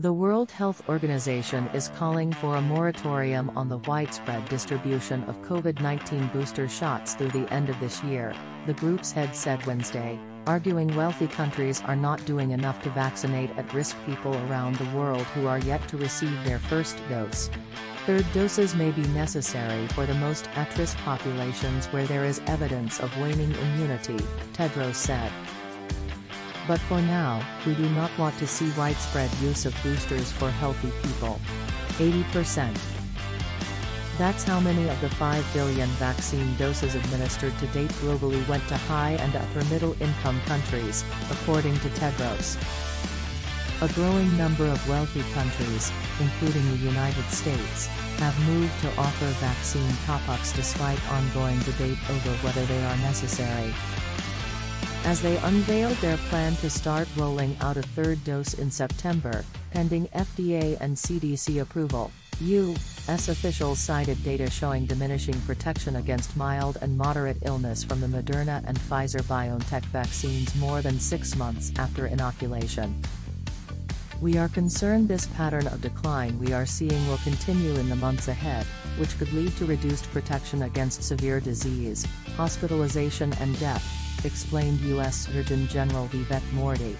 The World Health Organization is calling for a moratorium on the widespread distribution of COVID-19 booster shots through the end of this year, the group's head said Wednesday, arguing wealthy countries are not doing enough to vaccinate at-risk people around the world who are yet to receive their first dose. Third doses may be necessary for the most at-risk populations where there is evidence of waning immunity, Tedros said. But for now, we do not want to see widespread use of boosters for healthy people. 80%. That's how many of the 5 billion vaccine doses administered to date globally went to high and upper middle income countries, according to Tedros. A growing number of wealthy countries, including the United States, have moved to offer vaccine top-ups despite ongoing debate over whether they are necessary. As they unveiled their plan to start rolling out a third dose in September, pending FDA and CDC approval, U.S. officials cited data showing diminishing protection against mild and moderate illness from the Moderna and Pfizer-BioNTech vaccines more than 6 months after inoculation. We are concerned this pattern of decline we are seeing will continue in the months ahead, which could lead to reduced protection against severe disease, hospitalization and death, explained U.S. Surgeon General Vivek Murthy.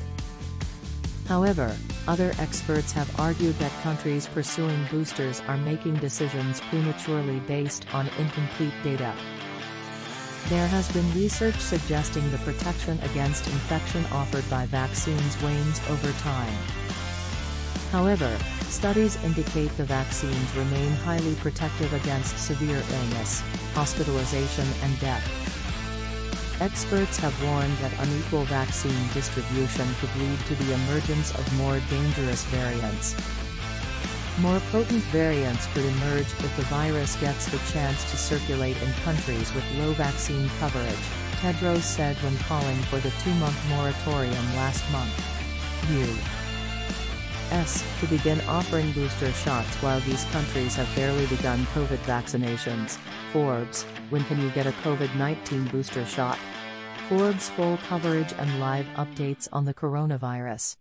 However, other experts have argued that countries pursuing boosters are making decisions prematurely based on incomplete data. There has been research suggesting the protection against infection offered by vaccines wanes over time. However, studies indicate the vaccines remain highly protective against severe illness, hospitalization and death. Experts have warned that unequal vaccine distribution could lead to the emergence of more dangerous variants. More potent variants could emerge if the virus gets the chance to circulate in countries with low vaccine coverage, Tedros said when calling for the 2-month moratorium last month. U.S. to begin offering booster shots while these countries have barely begun COVID vaccinations. Forbes, when can you get a COVID-19 booster shot? Forbes full coverage and live updates on the coronavirus.